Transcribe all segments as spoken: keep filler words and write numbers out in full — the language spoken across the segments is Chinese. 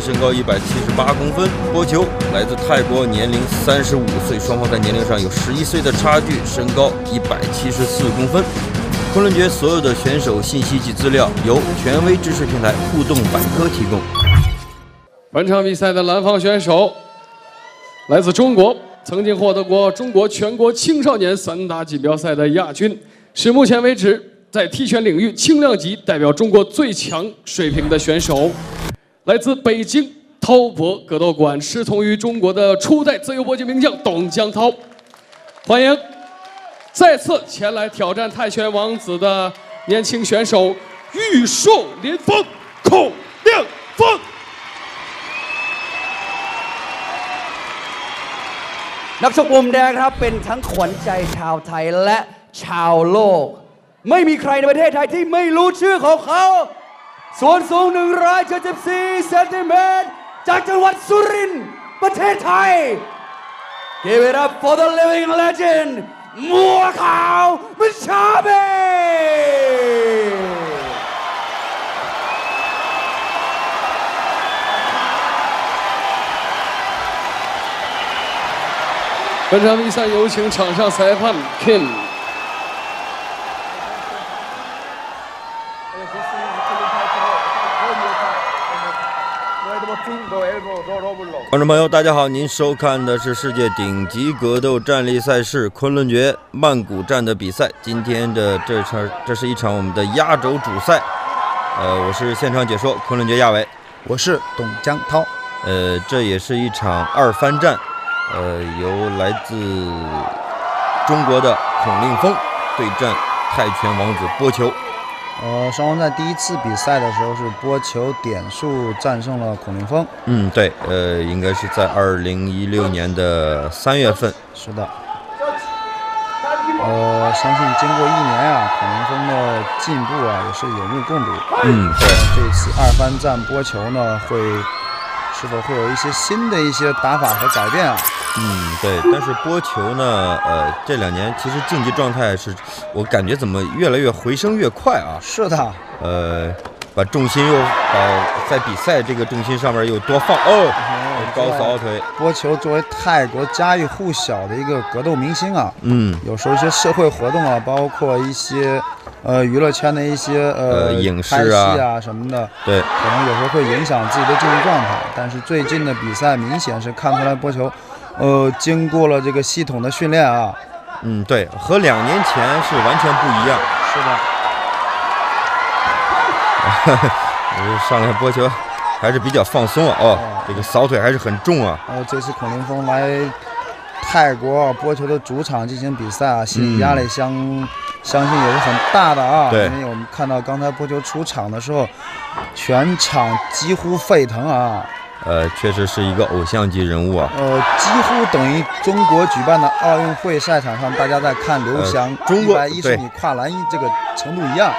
岁，身高一百七十八公分。播求来自泰国，年龄三十五岁，双方在年龄上有十一岁的差距，身高一百七十四公分。昆仑决所有的选手信息及资料由权威知识平台互动百科提供。本场比赛的蓝方选手来自中国，曾经获得过中国全国青少年散打锦标赛的亚军，是目前为止 在踢拳领域轻量级代表中国最强水平的选手，来自北京滔博格斗馆，师从于中国的初代自由搏击名将董江涛。欢迎再次前来挑战泰拳王子的年轻选手玉树临风孔令峰。นักชกมุมแดงครับเป็นทั้งขวัญใจชาวไทยและชาวโลก ไม่มีใครในประเทศไทยที่ไม่รู้ชื่อของเขาส่วนสูงหนึ่งร้อยเจ็ดสิบสี่เซนติเมตรจากจังหวัดสุรินทร์ประเทศไทย Give it up for the living legend มัวขาวมิชาเบ本场比赛有请场上裁判 Kim。 观众朋友，大家好！您收看的是世界顶级格斗站立赛事昆仑决曼谷站的比赛。今天的这场，这是一场我们的压轴主赛。呃，我是现场解说昆仑决亚伟，我是董江涛。呃，这也是一场二番战，呃，由来自中国的孔令峰对战泰拳王子播求。 呃，双方在第一次比赛的时候是播求点数战胜了孔令峰。嗯，对，呃，应该是在二零一六年的三月份。是的。呃，相信经过一年啊，孔令峰的进步啊也是有目共睹。嗯，对。这次二番战播求呢，会是否会有一些新的一些打法和改变啊？ 嗯，对，但是播求呢，呃，这两年其实竞技状态是，我感觉怎么越来越回升越快啊？是的，呃，把重心又呃在比赛这个重心上面又多放哦，嗯、高扫腿。播求作为泰国家喻户晓的一个格斗明星啊，嗯，有时候一些社会活动啊，包括一些呃娱乐圈的一些呃、呃、影视啊、拍戏啊什么的，对，可能有时候会影响自己的竞技状态。但是最近的比赛明显是看出来播求。 呃，经过了这个系统的训练啊，嗯，对，和两年前是完全不一样。是的。上来播求还是比较放松啊，哦，哦这个扫腿还是很重啊。哦，这次孔令峰来泰国播求的主场进行比赛啊，心理压力相、嗯、相信也是很大的啊。对。因为我们看到刚才播求出场的时候，全场几乎沸腾啊。 呃，确实是一个偶像级人物啊。呃，几乎等于中国举办的奥运会赛场上，大家在看刘翔中国一百一十米跨栏这个程度一样。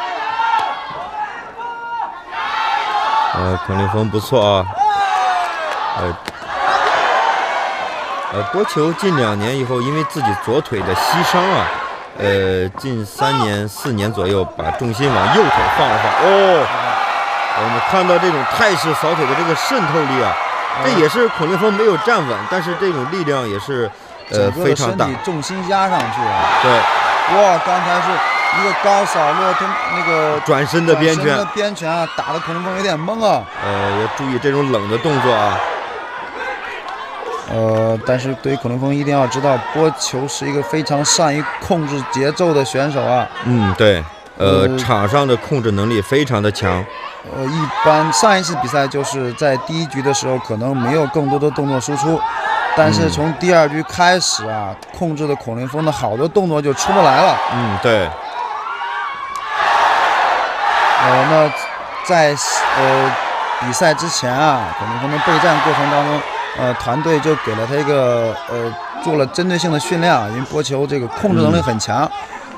呃，孔令峰不错啊。呃，呃，播求近两年以后，因为自己左腿的膝伤啊，呃，近三年四年左右，把重心往右腿放了放。哦。 我们看到这种泰式扫腿的这个渗透力啊，这也是孔令峰没有站稳，但是这种力量也是呃非常大，重心压上去啊。对，哇，刚才是一个高扫落跟那个转身的边拳，边拳啊，打的孔令峰有点懵啊。呃，要注意这种冷的动作啊。呃，但是对于孔令峰一定要知道，播求是一个非常善于控制节奏的选手啊。嗯，对。 呃，场上的控制能力非常的强。呃，一般上一次比赛就是在第一局的时候，可能没有更多的动作输出，但是从第二局开始啊，嗯、控制的孔令峰的好多动作就出不来了。嗯，对。呃，那在呃比赛之前啊，孔令峰的备战过程当中，呃，团队就给了他一个呃做了针对性的训练啊，因为播求这个控制能力很强。嗯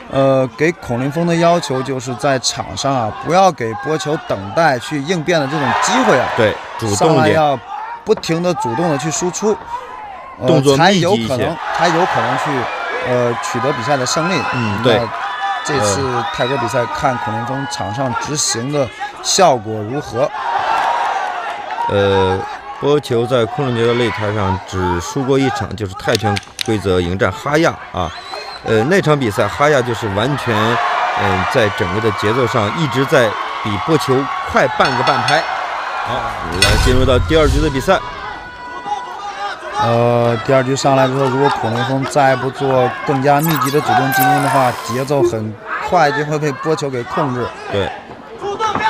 呃，给孔令峰的要求就是在场上啊，不要给播求等待去应变的这种机会啊。对，主动一点，要不停的主动的去输出，呃、动作才有可能，才有可能去呃取得比赛的胜利。嗯，对。这次泰国比赛看孔令峰场上执行的效果如何？呃，波球在昆仑决赛擂台上只输过一场，就是泰拳规则迎战哈亚啊。呃，那场比赛哈亚就是完全，嗯、呃，在整个的节奏上一直在比波球快半个半拍。好，来进入到第二局的比赛。 呃，第二局上来之后，如果普龙峰再不做更加密集的主动进攻的话，节奏很快就会被波球给控制。对，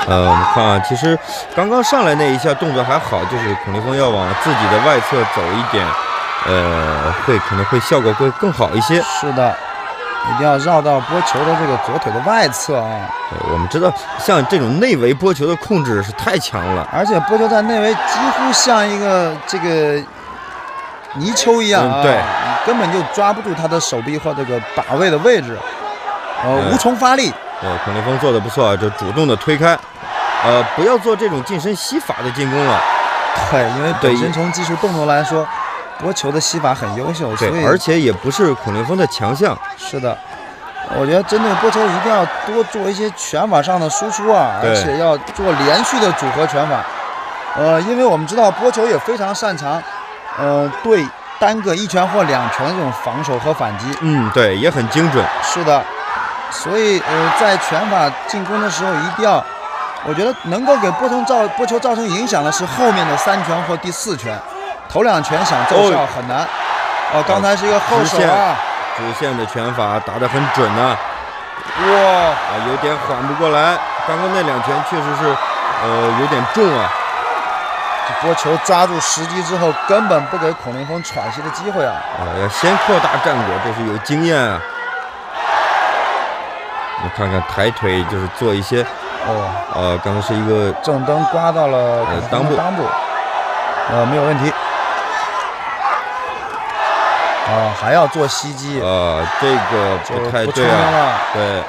呃，我们看啊，其实刚刚上来那一下动作还好，就是普龙峰要往自己的外侧走一点，呃，会可能会效果会更好一些。是的，一定要绕到波球的这个左腿的外侧啊。对，我们知道，像这种内围波球的控制是太强了，而且波球在内围几乎像一个这个。 泥鳅一样啊，嗯、对，你根本就抓不住他的手臂或这个把位的位置，呃，嗯、无从发力。对，孔令峰做的不错啊，就主动的推开，呃，不要做这种近身吸法的进攻了。对，因为本身从技术动作来说，波球的吸法很优秀，对，所而且也不是孔令峰的强项。是的，我觉得针对波球一定要多做一些拳法上的输出啊，而且要做连续的组合拳法。呃，因为我们知道波球也非常擅长。 呃，对单个一拳或两拳的这种防守和反击，嗯，对，也很精准。是的，所以呃，在拳法进攻的时候，一定要，我觉得能够给波球造波球造成影响的是后面的三拳或第四拳，头两拳想奏效很难。哦，刚才是一个后手啊，主线的拳法打得很准啊。哇，啊，有点缓不过来，刚刚那两拳确实是，呃，有点重啊。 波球抓住时机之后，根本不给孔令峰喘息的机会啊！啊，要先扩大战果，这是有经验啊。你看看抬腿就是做一些，哦，呃，刚刚是一个正蹬刮到了裆部，裆部，呃，没有问题。啊、呃，还要做吸击。呃，这个不太对啊。对。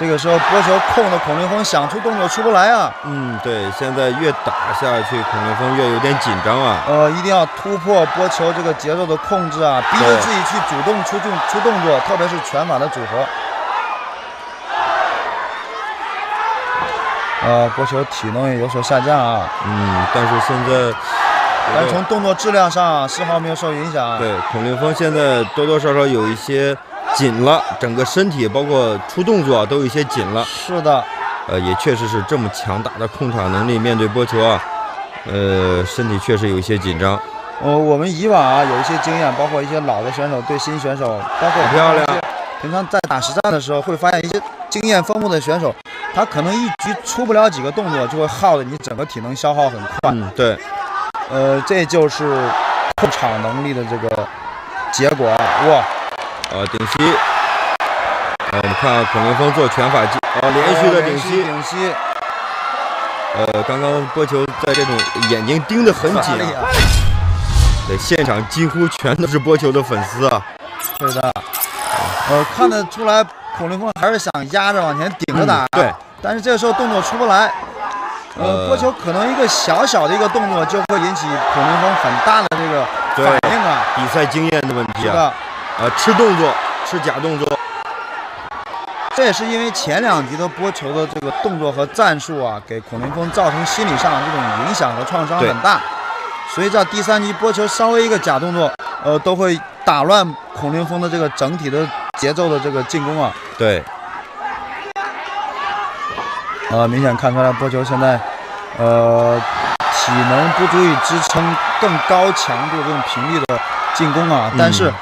这个时候波球控的孔令峰想出动作出不来啊。嗯，对，现在越打下去，孔令峰越有点紧张啊。呃，一定要突破波球这个节奏的控制啊，逼着自己去主动出动出动作，特别是拳法的组合。呃，波球体能也有所下降啊。嗯，但是现在，但是从动作质量上丝毫没有受影响。对，孔令峰现在多多少少有一些。 紧了，整个身体包括出动作、啊、都有一些紧了。是的，呃，也确实是这么强大的控场能力，面对波球啊，呃，身体确实有一些紧张。呃，我们以往啊有一些经验，包括一些老的选手对新选手，包括漂亮。平常在打实战的时候，会发现一些经验丰富的选手，他可能一局出不了几个动作，就会耗得你整个体能消耗很快。嗯，对。呃，这就是控场能力的这个结果。哇！ 呃，顶膝，呃，我们看啊，孔令峰做拳法技，哦，连续的顶膝，顶膝。呃，刚刚波球在这种眼睛盯得很紧啊，对，现场几乎全都是波球的粉丝啊。对的，呃，看得出来，孔令峰还是想压着往前顶着打，对，但是这个时候动作出不来，呃，波球可能一个小小的一个动作就会引起孔令峰很大的这个反应啊，比赛经验的问题啊。 呃，吃动作，吃假动作，这也是因为前两局的波球的这个动作和战术啊，给孔令峰造成心理上这种影响和创伤很大，所以在第三局波球稍微一个假动作，呃，都会打乱孔令峰的这个整体的节奏的这个进攻啊。对。呃，明显看出来波球现在，呃，体能不足以支撑更高强度、更频率的进攻啊，但是。嗯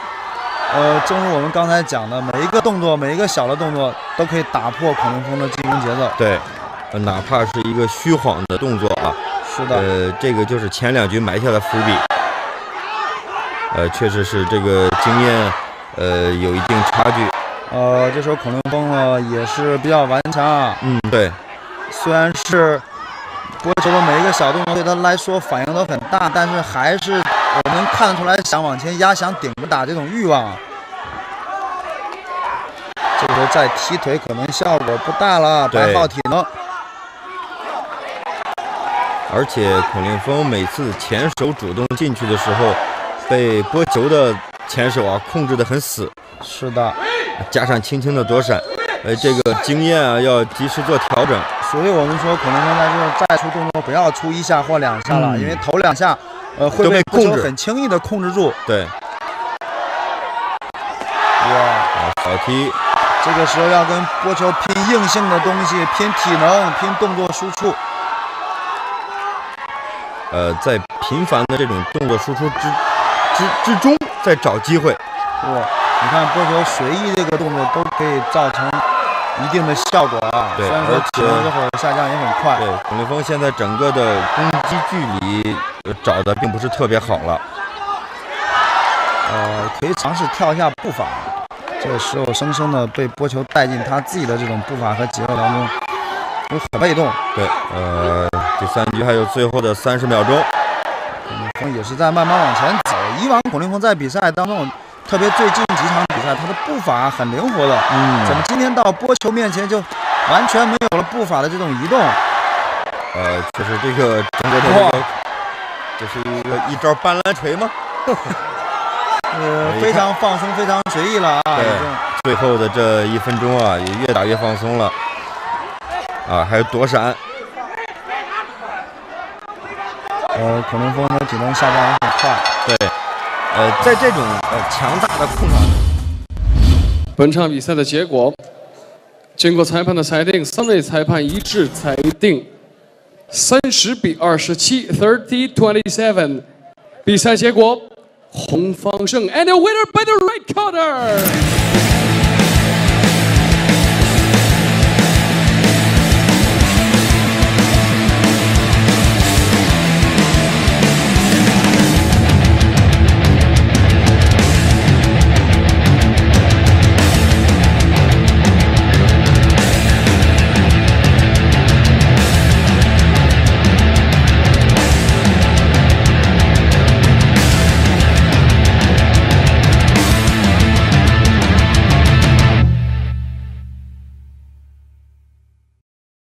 呃，正如我们刚才讲的，每一个动作，每一个小的动作，都可以打破孔令峰的进攻节奏。对，哪怕是一个虚晃的动作啊，是的，呃，这个就是前两局埋下的伏笔。呃，确实是这个经验，呃，有一定差距。呃，这时候孔令峰呢也是比较顽强啊。嗯，对。虽然是波球的每一个小动作对他来说反应都很大，但是还是。 我能看得出来，想往前压、想顶着打这种欲望啊。这个时候再踢腿可能效果不大了，白耗体能。而且孔令峰每次前手主动进去的时候，被波球的前手啊控制得很死。是的，加上轻轻的躲闪，哎，这个经验啊，要及时做调整。所以我们说，可能现在就是再出动作，不要出一下或两下了，嗯、因为头两下，呃，会被控制，很轻易的控制住。对。哇，好踢！这个时候要跟波球拼硬性的东西，拼体能，拼动作输出。呃，在频繁的这种动作输出之之之中，在找机会。哇，你看波球随意这个动作都可以造成一定的效果啊。对，虽然说体能这会儿下降也很快。对，孔令峰现在整个的攻击距离找的并不是特别好了。呃，可以尝试跳一下步伐。这个时候生生的被波球带进他自己的这种步伐和节奏当中，就很被动。对，呃，第三局还有最后的三十秒钟。孔令峰也是在慢慢往前走。以往孔令峰在比赛当中，特别最近几场比赛，他的步伐很灵活的。嗯，怎么今天到波球面前就完全没有了步伐的这种移动？呃，就是这个整个的这是一个一招搬篮锤吗？呃，非常放松，非常随意了啊。对，最后的这一分钟啊，也越打越放松了。啊，还有躲闪。呃，孔令峰的体能下降也很快。对。呃，在这种呃强大的控场，本场比赛的结果，经过裁判的裁定，三位裁判一致裁定三十比二十七 ，thirty twenty-seven。比赛结果，红方胜 ，and the winner by the right corner。